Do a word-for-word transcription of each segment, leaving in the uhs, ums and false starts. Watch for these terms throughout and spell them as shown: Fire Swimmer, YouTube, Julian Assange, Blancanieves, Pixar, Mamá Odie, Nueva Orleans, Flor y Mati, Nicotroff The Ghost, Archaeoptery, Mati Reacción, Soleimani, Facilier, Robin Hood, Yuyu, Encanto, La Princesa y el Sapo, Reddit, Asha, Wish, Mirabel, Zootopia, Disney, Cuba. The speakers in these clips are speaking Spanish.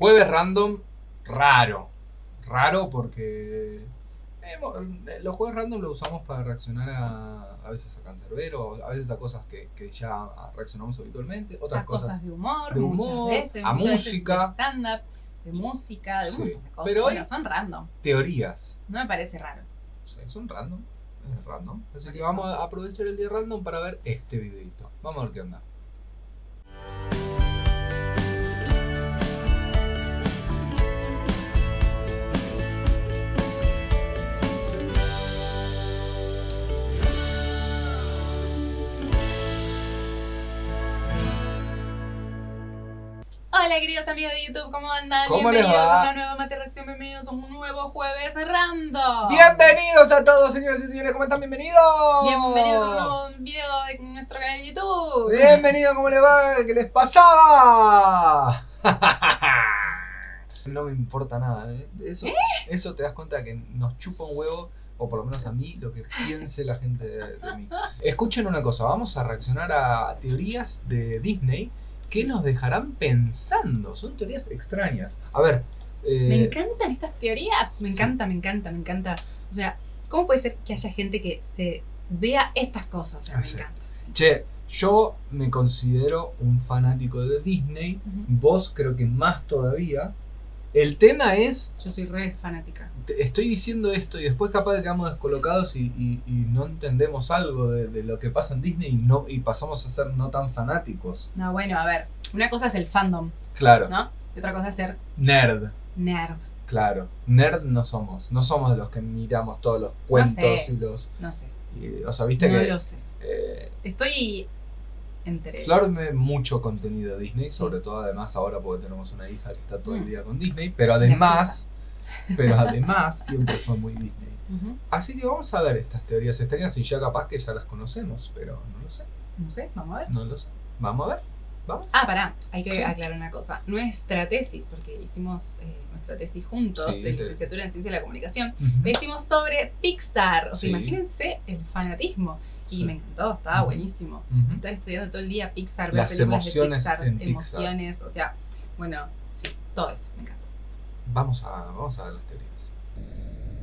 Jueves random, raro. Raro porque... Los juegos random los usamos para reaccionar a, a veces a Cancerbero, a veces a cosas que, que ya reaccionamos habitualmente, otras a cosas, cosas de, humor, de humor, muchas veces, a muchas música, stand-up, de música, de sí, muchas cosas. Pero bueno, son random. Teorías. No me parece raro. Sí, son random, es random. Así que vamos a aprovechar el día random para ver este videito. Vamos a ver qué onda. Hola queridos amigos de YouTube, ¿cómo andan? ¿Cómo bienvenidos les va? A una nueva Mati Reacción, bienvenidos a un nuevo Jueves Random. Bienvenidos a todos señores y señores, ¿cómo están? Bienvenidos. Bienvenidos a un nuevo video de nuestro canal de YouTube. Bienvenidos, ¿cómo les va? ¿Qué les pasaba? No me importa nada, ¿eh? Eso, ¿Eh? eso te das cuenta que nos chupa un huevo, o por lo menos a mí, lo que piense la gente de, de mí. Escuchen una cosa, vamos a reaccionar a teorías de Disney. ¿Qué nos dejarán pensando? Son teorías extrañas. A ver... Eh... Me encantan estas teorías. Me encanta, sí. me encanta, me encanta. O sea, ¿cómo puede ser que haya gente que se vea estas cosas? O sea, ah, me sí. encanta. Che, yo me considero un fanático de Disney. Uh-huh. Vos creo que más todavía. El tema es... Yo soy re fanática. Estoy diciendo esto y después capaz que quedamos descolocados y, y, y no entendemos algo de, de lo que pasa en Disney y, no, y pasamos a ser no tan fanáticos. No, bueno, a ver. Una cosa es el fandom. Claro. ¿No? Y otra cosa es ser... Nerd. Nerd. Claro. Nerd no somos. No somos de los que miramos todos los cuentos no sé. y los... No sé. Y, o sea, viste no que... No lo sé. Eh, Estoy... Enteré. Flor ve mucho contenido de Disney, sí. sobre todo además ahora porque tenemos una hija que está todo el día con Disney, pero además, pero además siempre fue muy Disney. Uh-huh. Así que vamos a ver estas teorías extrañas y ya capaz que ya las conocemos, pero no lo sé. No sé, vamos a ver. No lo sé. Vamos a ver. ¿Vamos? Ah, pará, hay que sí. aclarar una cosa. Nuestra tesis, porque hicimos eh, nuestra tesis juntos sí, de licenciatura en Ciencia de la Comunicación, uh-huh. la hicimos sobre Pixar. O sea, sí. imagínense el fanatismo. Y sí. me encantó, estaba uh-huh. buenísimo. Uh-huh. Estar estudiando todo el día Pixar, ver las películas emociones de Pixar, emociones, Pixar. O sea, bueno, sí, todo eso, me encanta. Vamos a, vamos a ver las teorías.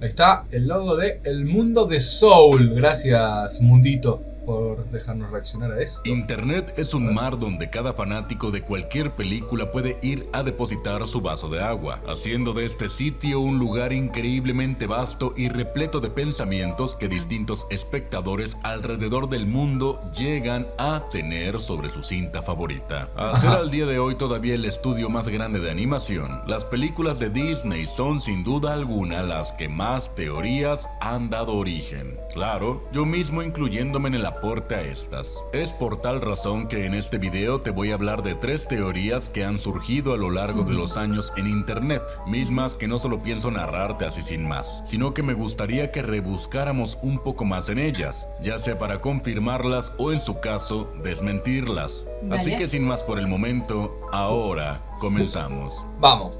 Ahí está el logo de El Mundo de Soul. Gracias, Mundito, por dejarnos reaccionar a esto. Internet es un mar donde cada fanático de cualquier película puede ir a depositar su vaso de agua, haciendo de este sitio un lugar increíblemente vasto y repleto de pensamientos que distintos espectadores alrededor del mundo llegan a tener sobre su cinta favorita. A Ajá. ser al día de hoy todavía el estudio más grande de animación, las películas de Disney son sin duda alguna las que más teorías han dado origen. Claro, yo mismo incluyéndome en el aporte a estas. Es por tal razón que en este video te voy a hablar de tres teorías que han surgido a lo largo de los años en internet, mismas que no solo pienso narrarte así sin más, sino que me gustaría que rebuscáramos un poco más en ellas, ya sea para confirmarlas o en su caso, desmentirlas. Vale. Así que sin más por el momento, ahora comenzamos. Vamos.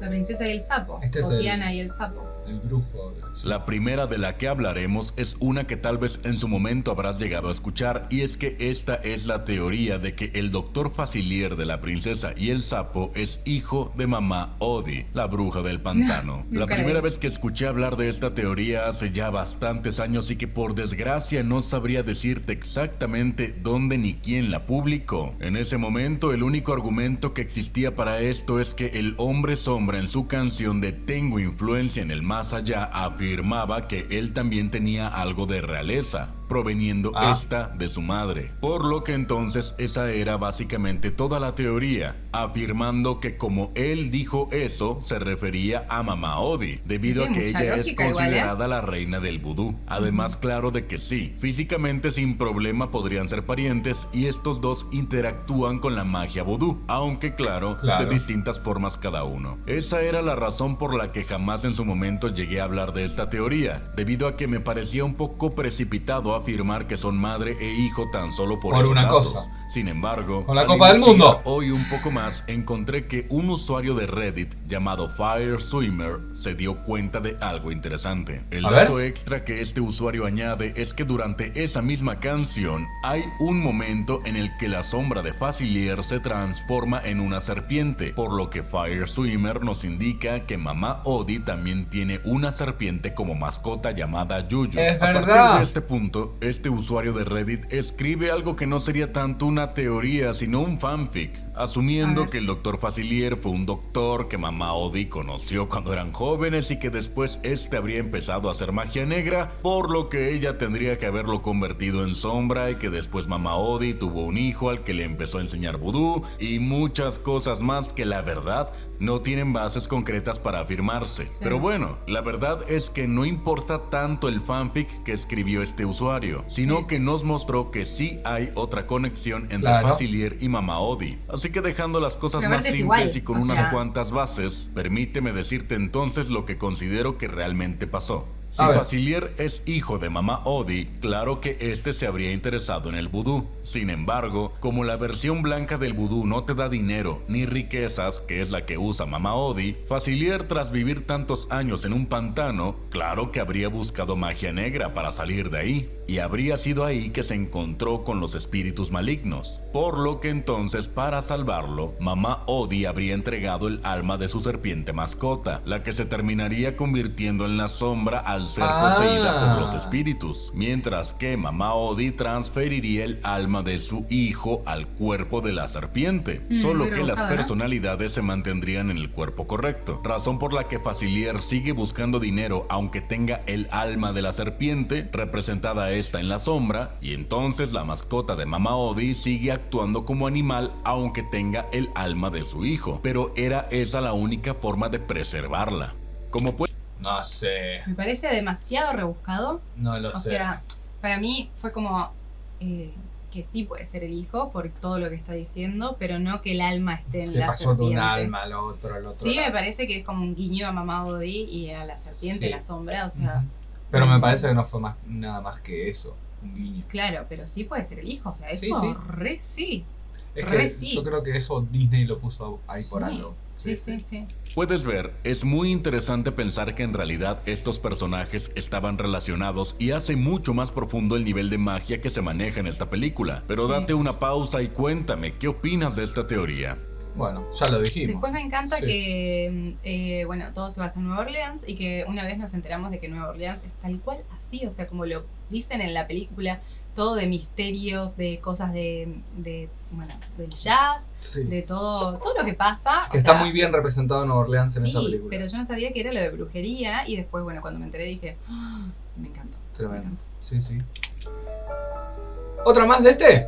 La princesa y el sapo, este o Diana el... y el sapo. El brujo. La primera de la que hablaremos es una que tal vez en su momento habrás llegado a escuchar, y es que esta es la teoría de que el doctor Facilier de La Princesa y el Sapo es hijo de mamá Odie, la bruja del pantano. No, la primera vez que escuché hablar de esta teoría hace ya bastantes años y que por desgracia no sabría decirte exactamente dónde ni quién la publicó. En ese momento el único argumento que existía para esto es que el hombre sombra en su canción de Tengo influencia en el mar más allá afirmaba que él también tenía algo de realeza, proveniendo ah. esta de su madre. Por lo que entonces esa era básicamente toda la teoría, afirmando que como él dijo eso, se refería a mamá Odie, debido sí, a que ella es considerada igual, ¿eh? la reina del vudú. Además, claro de que sí, físicamente sin problema podrían ser parientes y estos dos interactúan con la magia vudú, aunque claro, claro, de distintas formas cada uno. Esa era la razón por la que jamás en su momento llegué a hablar de esta teoría, debido a que me parecía un poco precipitado afirmar que son madre e hijo tan solo por, por una cosa. Sin embargo, con la Copa del Mundo, hoy un poco más encontré que un usuario de Reddit llamado Fire Swimmer se dio cuenta de algo interesante. El A dato ver. extra que este usuario añade es que durante esa misma canción hay un momento en el que la sombra de Facilier se transforma en una serpiente, por lo que Fire Swimmer nos indica que Mamá Odie también tiene una serpiente como mascota llamada Yuyu. Es verdad. A partir de este punto, este usuario de Reddit escribe algo que no sería tanto una Una teoría, sino un fanfic, asumiendo que el doctor Facilier fue un doctor que Mamá Odie conoció cuando eran jóvenes y que después este habría empezado a hacer magia negra, por lo que ella tendría que haberlo convertido en sombra y que después Mamá Odie tuvo un hijo al que le empezó a enseñar vudú y muchas cosas más que la verdad no tienen bases concretas para afirmarse. Sí. Pero bueno, la verdad es que no importa tanto el fanfic que escribió este usuario, sino sí. que nos mostró que sí hay otra conexión entre claro. Facilier y Mamá Odie. Así que dejando las cosas más simples igual. y con o unas sea... cuantas bases, permíteme decirte entonces lo que considero que realmente pasó. Si Facilier es hijo de Mamá Odie, claro que este se habría interesado en el vudú. Sin embargo, como la versión blanca del vudú no te da dinero ni riquezas, que es la que usa Mamá Odie, Facilier, tras vivir tantos años en un pantano, claro que habría buscado magia negra para salir de ahí, y habría sido ahí que se encontró con los espíritus malignos. Por lo que entonces, para salvarlo, Mamá Odie habría entregado el alma de su serpiente mascota, la que se terminaría convirtiendo en la sombra al ser poseída ah. por los espíritus, mientras que Mamá Odie transferiría el alma de su hijo al cuerpo de la serpiente, mm, solo que las ¿verdad? personalidades se mantendrían en el cuerpo correcto, razón por la que Facilier sigue buscando dinero aunque tenga el alma de la serpiente, representada esta en la sombra, y entonces la mascota de Mamá Odie sigue actuando como animal aunque tenga el alma de su hijo, pero era esa la única forma de preservarla. Como puede No sé. Me parece demasiado rebuscado. No lo o sé. O sea, para mí fue como eh, que sí puede ser el hijo por todo lo que está diciendo, pero no que el alma esté en Se la pasó serpiente. De un alma al otro, al otro. Sí, lado. Me parece que es como un guiño a Mamá Odie y a la serpiente, sí. la sombra, o sea. Pero me parece que no fue más, nada más que eso, un guiño. Claro, pero sí puede ser el hijo, o sea, eso sí, sí. re sí. Es que re, sí. yo creo que eso Disney lo puso ahí sí. por algo. Sí, sí, sí. Puedes ver, es muy interesante pensar que en realidad estos personajes estaban relacionados y hace mucho más profundo el nivel de magia que se maneja en esta película. Pero sí. date una pausa y cuéntame, ¿qué opinas de esta teoría? Bueno, ya lo dijimos. Después me encanta sí. que, eh, bueno, todo se basa en Nueva Orleans y que una vez nos enteramos de que Nueva Orleans es tal cual así, o sea, como lo dicen en la película, todo de misterios, de cosas de, de bueno, del jazz, sí. de todo, todo lo que pasa. Que o está sea, muy bien representado en Nueva Orleans en sí, esa película. Pero yo no sabía que era lo de brujería y después, bueno, cuando me enteré dije, ¡oh! me encantó. Tremendo. Me encantó. Sí, sí. ¿Otra más de este?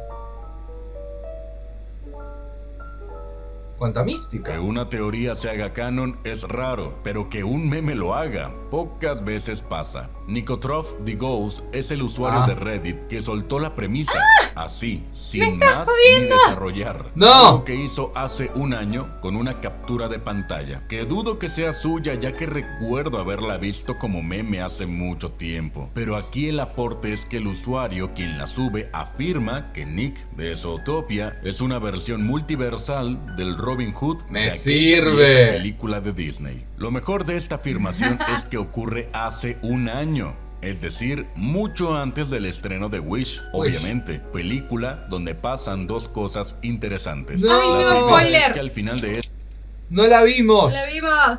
Cuánta mística. Que una teoría se haga canon es raro, pero que un meme lo haga, pocas veces pasa. Nicotroff The Ghost es el usuario ah. de Reddit que soltó la premisa, ah, así, sin más jodiendo. ni desarrollar. No. Lo que hizo hace un año con una captura de pantalla, que dudo que sea suya ya que recuerdo haberla visto como meme hace mucho tiempo. Pero aquí el aporte es que el usuario quien la sube afirma que Nick de Zootopia es una versión multiversal del Robin Hood Me sirve. película de Disney. Lo mejor de esta afirmación es que ocurre hace un año, es decir, mucho antes del estreno de Wish, Wish. obviamente, película donde pasan dos cosas interesantes. No, la no, primera es que al final de este... No la vimos. No la vimos.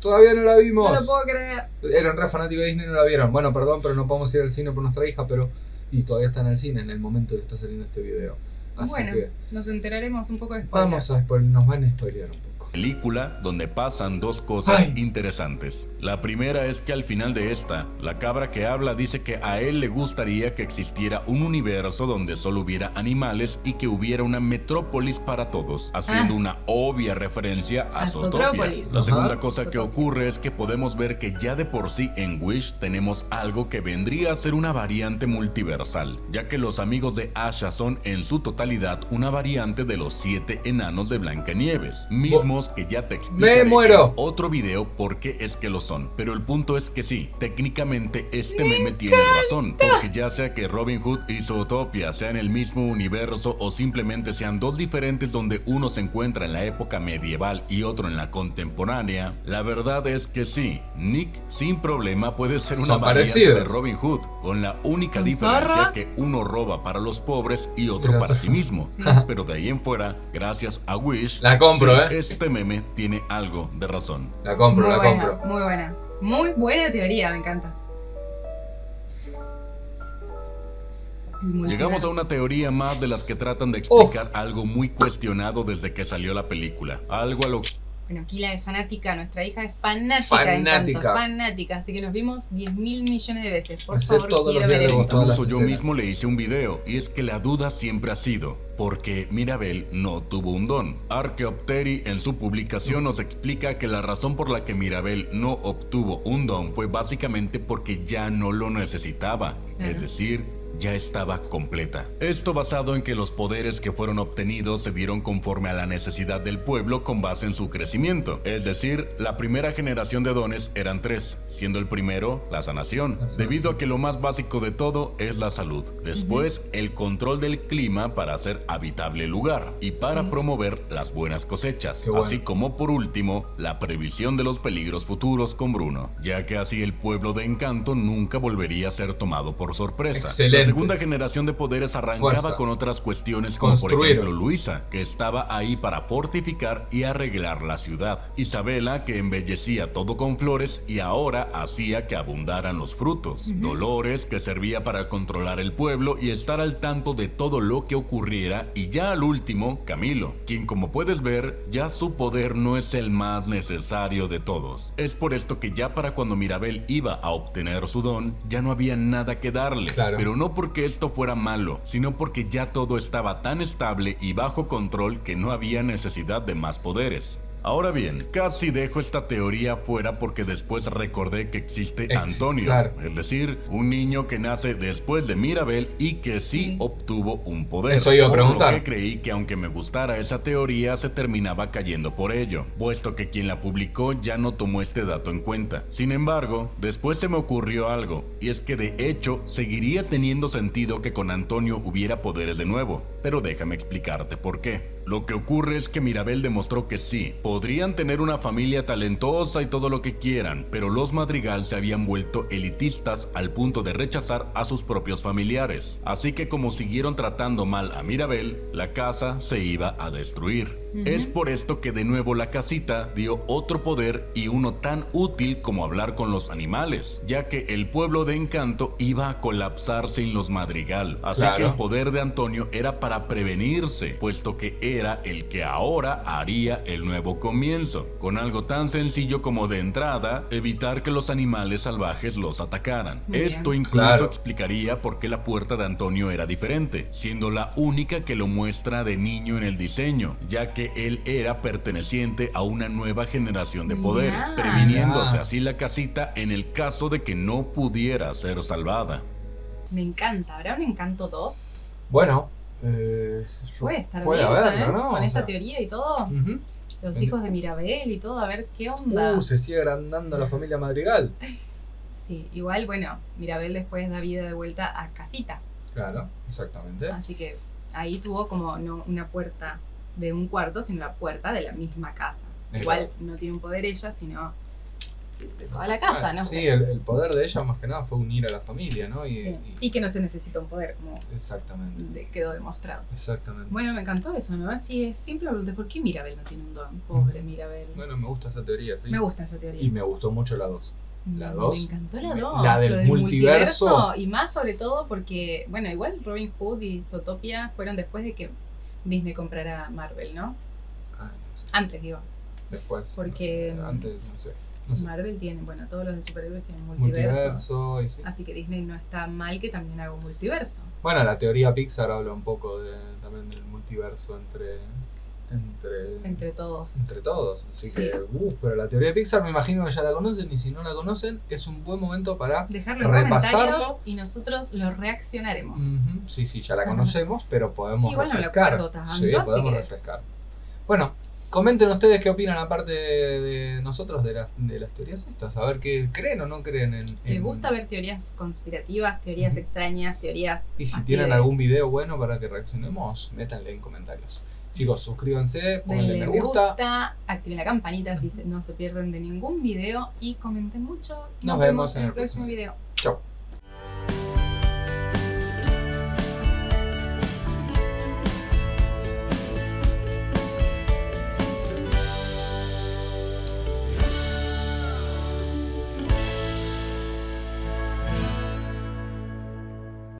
Todavía no la vimos. No lo puedo creer. Eran re fanáticos de Disney y no la vieron. Bueno, perdón, pero no podemos ir al cine por nuestra hija, pero y todavía está en el cine en el momento que está saliendo este video. Así bueno, que nos enteraremos un poco de spoiler. Vamos a spoiler, nos van a spoilear un poco. Película donde pasan dos cosas Ay. interesantes. La primera es que al final de esta, la cabra que habla dice que a él le gustaría que existiera un universo donde solo hubiera animales y que hubiera una metrópolis para todos, haciendo ah. una obvia referencia a, a Zootopia. La segunda Ajá. cosa Zootopia. que ocurre es que podemos ver que ya de por sí en Wish tenemos algo que vendría a ser una variante multiversal, ya que los amigos de Asha son en su totalidad una variante de los siete enanos de Blancanieves, mismo sabemos que ya te explicaré en otro video por qué es que lo son. Pero el punto es que sí, técnicamente este me meme encanta. tiene razón, porque ya sea que Robin Hood y Zootopia sean el mismo universo o simplemente sean dos diferentes donde uno se encuentra en la época medieval y otro en la contemporánea, la verdad es que sí, Nick sin problema puede ser una variante de Robin Hood, con la única diferencia zorras? que uno roba para los pobres y otro Gracias. para sí mismo. Pero de ahí en fuera, gracias a Wish, la compro, sí, eh. este meme tiene algo de razón. La compro, muy la buena, compro. Muy buena, muy buena teoría, me encanta. Muy Llegamos gracias. a una teoría más de las que tratan de explicar oh. algo muy cuestionado desde que salió la película. Algo a lo que... Bueno, Kila es fanática, nuestra hija es fanática, fanática. de Encanto, fanática, así que nos vimos diez mil millones de veces, por Hacer favor quiero ver esto. Incluso yo mismo le hice un video, y es que la duda siempre ha sido, porque Mirabel no tuvo un don. Archaeoptery en su publicación nos explica que la razón por la que Mirabel no obtuvo un don fue básicamente porque ya no lo necesitaba, claro. es decir, ya estaba completa. Esto basado en que los poderes que fueron obtenidos se dieron conforme a la necesidad del pueblo con base en su crecimiento. Es decir, la primera generación de dones eran tres, siendo el primero la sanación, la sanación. debido a que lo más básico de todo es la salud. Después, uh-huh. el control del clima para hacer habitable el lugar y para sí. promover las buenas cosechas. Bueno. Así como por último, la previsión de los peligros futuros con Bruno, ya que así el pueblo de Encanto nunca volvería a ser tomado por sorpresa. Excelente. La segunda generación de poderes arrancaba Fuerza. con otras cuestiones como Construido. por ejemplo Luisa, que estaba ahí para fortificar y arreglar la ciudad, Isabela, que embellecía todo con flores y ahora hacía que abundaran los frutos, uh-huh. Dolores, que servía para controlar el pueblo y estar al tanto de todo lo que ocurriera, y ya al último, Camilo, quien como puedes ver, ya su poder no es el más necesario de todos. Es por esto que ya para cuando Mirabel iba a obtener su don, ya no había nada que darle, claro. pero no porque esto fuera malo, sino porque ya todo estaba tan estable y bajo control que no había necesidad de más poderes. Ahora bien, casi dejo esta teoría fuera porque después recordé que existe Ex Antonio, claro. es decir, un niño que nace después de Mirabel y que sí obtuvo un poder. Eso iba a preguntar. Por lo que creí que aunque me gustara esa teoría, se terminaba cayendo por ello, puesto que quien la publicó ya no tomó este dato en cuenta. Sin embargo, después se me ocurrió algo, y es que de hecho seguiría teniendo sentido que con Antonio hubiera poderes de nuevo, pero déjame explicarte por qué. Lo que ocurre es que Mirabel demostró que sí, podrían tener una familia talentosa y todo lo que quieran, pero los Madrigal se habían vuelto elitistas al punto de rechazar a sus propios familiares. Así que como siguieron tratando mal a Mirabel, la casa se iba a destruir. Uh-huh. Es por esto que de nuevo la casita dio otro poder y uno tan útil como hablar con los animales, ya que el pueblo de Encanto iba a colapsar sin los Madrigal. Así claro. que el poder de Antonio era para prevenirse, puesto que él era el que ahora haría el nuevo comienzo, con algo tan sencillo como de entrada, evitar que los animales salvajes los atacaran. Bien. Esto incluso claro. explicaría por qué la puerta de Antonio era diferente, siendo la única que lo muestra de niño en el diseño, ya que él era perteneciente a una nueva generación de poderes, yeah. previniéndose yeah. así la casita en el caso de que no pudiera ser salvada. Me encanta, ¿habrá un Encanto dos? Bueno... Eh, puede estar puede bien, haber, ¿eh? ¿no? Con esta o sea, teoría y todo, uh-huh. los hijos de Mirabel y todo, a ver qué onda. Uh, se sigue agrandando la familia Madrigal. Sí, igual, bueno, Mirabel después da vida de vuelta a casita. Claro, exactamente. Así que ahí tuvo como no una puerta de un cuarto, sino la puerta de la misma casa. Exacto. Igual no tiene un poder ella, sino de toda la casa, claro, ¿no? Sí, el, el poder de ella más que nada fue unir a la familia, ¿no? Y, sí. y, y que no se necesita un poder, como exactamente. De, quedó demostrado. Exactamente. Bueno, me encantó eso, ¿no? Así es, simple pregunta, ¿por qué Mirabel no tiene un don? Pobre Mirabel. Bueno, me gusta esa teoría, sí. Me gusta esa teoría. Y me gustó mucho la dos. La dos. Me encantó la dos. La del, del multiverso. multiverso. Y más sobre todo porque, bueno, igual Robin Hood y Zootopia fueron después de que Disney comprara Marvel, ¿no? Ah, no sé. Antes, digo. Después. Porque... No, antes, no sé. No sé. Marvel tiene, bueno, todos los de superhéroes tienen multiverso, multiverso y sí. así que Disney no está mal que también haga un multiverso. Bueno, la teoría Pixar habla un poco de, también del multiverso entre entre, entre todos, entre todos, así sí. que, uh, pero la teoría Pixar me imagino que ya la conocen y si no la conocen es un buen momento para dejarlo en comentarios y nosotros lo reaccionaremos. Uh-huh. Sí, sí, ya la conocemos, pero podemos sí, refrescar. Bueno, me lo acuerdo tanto, sí, podemos que... refrescar. Bueno. Comenten ustedes qué opinan, aparte de nosotros, de, la, de las teorías estas. A ver qué creen o no creen en... en... Me gusta ver teorías conspirativas, teorías uh-huh. extrañas, teorías... Y si tienen de... algún video bueno para que reaccionemos, métanle en comentarios. Chicos, suscríbanse, pónganle me gusta, gusta, activen la campanita uh-huh. si no se pierden de ningún video y comenten mucho. Nos, Nos vemos, vemos en el próximo video. Chau.